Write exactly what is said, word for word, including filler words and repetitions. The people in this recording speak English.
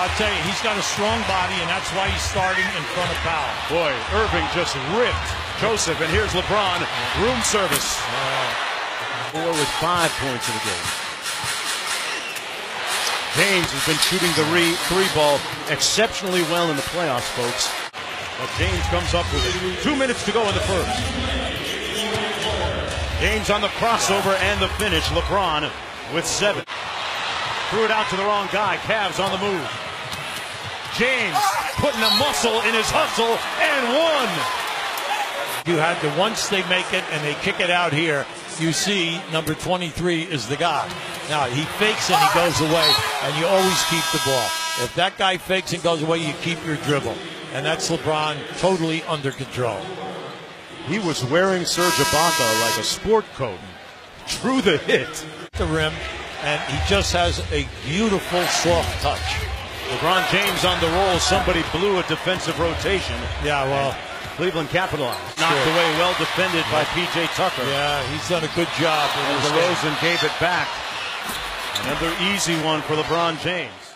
I'll tell you, he's got a strong body, and that's why he's starting in front of Powell. Boy, Irving just ripped Joseph, and here's LeBron, room service. Four with five points in the game. James has been shooting the re three ball exceptionally well in the playoffs, folks. But James comes up with it. Two minutes to go in the first. James on the crossover and the finish. LeBron with seven. Threw it out to the wrong guy. Cavs on the move. James putting a muscle in his hustle and one. You had to, once they make it and they kick it out here, you see number twenty-three is the guy. Now, he fakes and he goes away, and you always keep the ball. If that guy fakes and goes away, you keep your dribble. And that's LeBron totally under control. He was wearing Serge Ibaka like a sport coat. Drew the hit. The rim, and he just has a beautiful soft touch. LeBron James on the roll. Somebody blew a defensive rotation. Yeah, well... Cleveland capitalized. Knocked sure. away, well defended yeah. by P J. Tucker. Yeah, he's done a good job. And DeRozan gave it back. Another easy one for LeBron James.